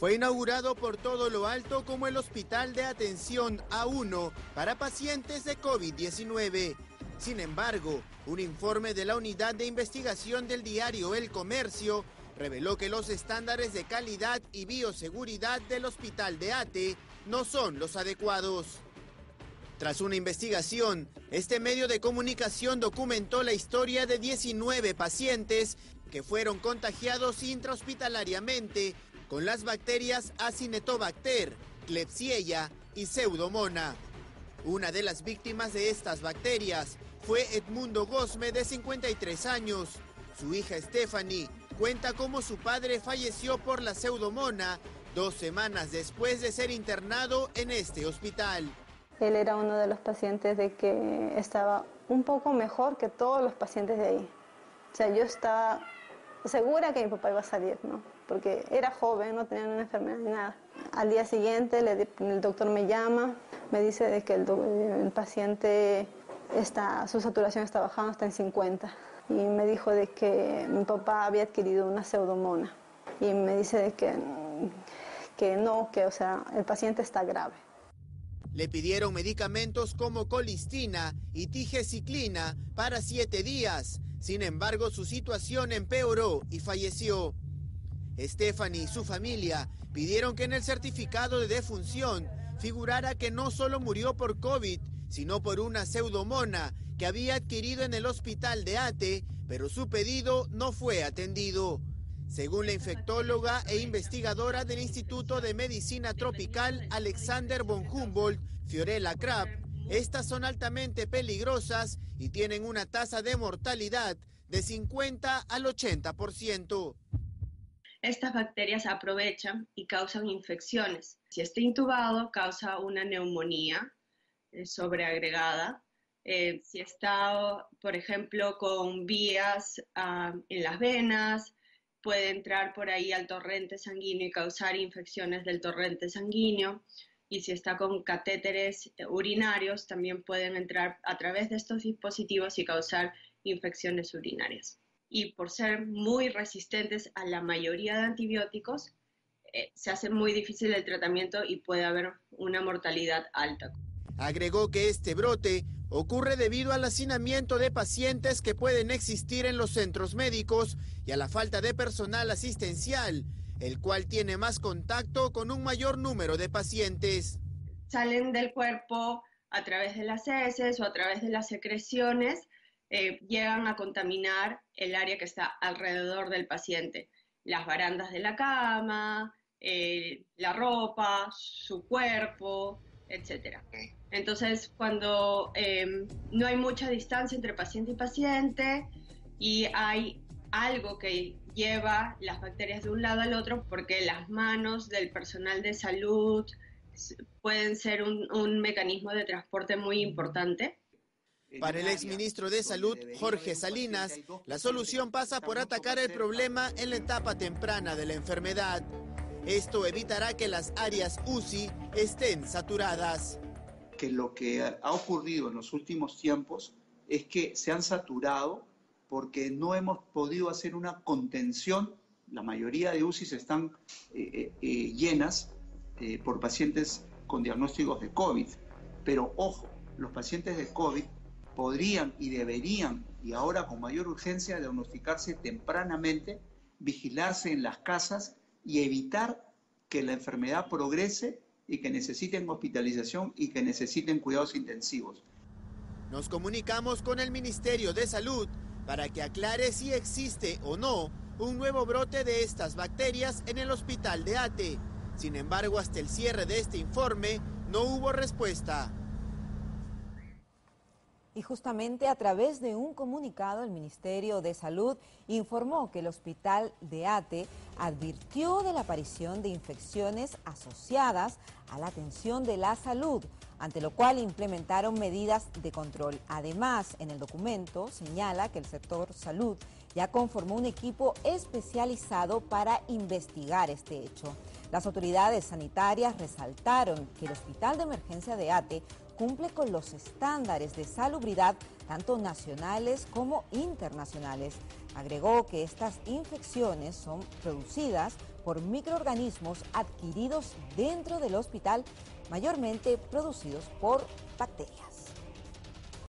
fue inaugurado por todo lo alto como el Hospital de Atención A1 para pacientes de COVID-19. Sin embargo, un informe de la Unidad de Investigación del diario El Comercio reveló que los estándares de calidad y bioseguridad del Hospital de Ate no son los adecuados. Tras una investigación, este medio de comunicación documentó la historia de 19 pacientes que fueron contagiados intrahospitalariamente con las bacterias Acinetobacter, Klebsiella y Pseudomona. Una de las víctimas de estas bacterias fue Edmundo Gozme, de 53 años. Su hija Stephanie cuenta cómo su padre falleció por la Pseudomona 2 semanas después de ser internado en este hospital. Él era uno de los pacientes de que estaba un poco mejor que todos los pacientes de ahí. O sea, yo estaba segura que mi papá iba a salir, ¿no? Porque era joven, no tenía una enfermedad ni nada. Al día siguiente el doctor me llama, me dice de que el paciente, su saturación está bajando, está en 50. Y me dijo de que mi papá había adquirido una pseudomona. Y me dice de que el paciente está grave. Le pidieron medicamentos como colistina y tigeciclina para 7 días. Sin embargo, su situación empeoró y falleció. Stephanie y su familia pidieron que en el certificado de defunción figurara que no solo murió por COVID, sino por una pseudomona que había adquirido en el hospital de Ate, pero su pedido no fue atendido. Según la infectóloga e investigadora del Instituto de Medicina Tropical Alexander von Humboldt, Fiorella Krapp, estas son altamente peligrosas y tienen una tasa de mortalidad de 50 al 80%. Estas bacterias aprovechan y causan infecciones. Si está intubado, causa una neumonía sobreagregada. Si está, por ejemplo, con vías en las venas, puede entrar por ahí al torrente sanguíneo y causar infecciones del torrente sanguíneo. Y si está con catéteres urinarios, también pueden entrar a través de estos dispositivos y causar infecciones urinarias. Y por ser muy resistentes a la mayoría de antibióticos, se hace muy difícil el tratamiento y puede haber una mortalidad alta. Agregó que este brote ocurre debido al hacinamiento de pacientes que pueden existir en los centros médicos y a la falta de personal asistencial, el cual tiene más contacto con un mayor número de pacientes. Salen del cuerpo a través de las heces o a través de las secreciones. Llegan a contaminar el área que está alrededor del paciente, las barandas de la cama, la ropa, su cuerpo, etc. Entonces, cuando no hay mucha distancia entre paciente y paciente y hay algo que lleva las bacterias de un lado al otro, porque las manos del personal de salud pueden ser un mecanismo de transporte muy importante. Para el exministro de Salud, Jorge Salinas, la solución pasa por atacar el problema en la etapa temprana de la enfermedad. Esto evitará que las áreas UCI estén saturadas. Que lo que ha ocurrido en los últimos tiempos es que se han saturado porque no hemos podido hacer una contención. La mayoría de UCI están llenas por pacientes con diagnósticos de COVID. Pero ojo, los pacientes de COVID podrían y deberían, y ahora con mayor urgencia, diagnosticarse tempranamente, vigilarse en las casas y evitar que la enfermedad progrese y que necesiten hospitalización y que necesiten cuidados intensivos. Nos comunicamos con el Ministerio de Salud para que aclare si existe o no un nuevo brote de estas bacterias en el hospital de Ate. Sin embargo, hasta el cierre de este informe no hubo respuesta. Y justamente a través de un comunicado, el Ministerio de Salud informó que el Hospital de Ate advirtió de la aparición de infecciones asociadas a la atención de la salud, ante lo cual implementaron medidas de control. Además, en el documento señala que el sector salud ya conformó un equipo especializado para investigar este hecho. Las autoridades sanitarias resaltaron que el Hospital de Emergencia de Ate cumple con los estándares de salubridad, tanto nacionales como internacionales. Agregó que estas infecciones son producidas por microorganismos adquiridos dentro del hospital, mayormente producidos por bacterias.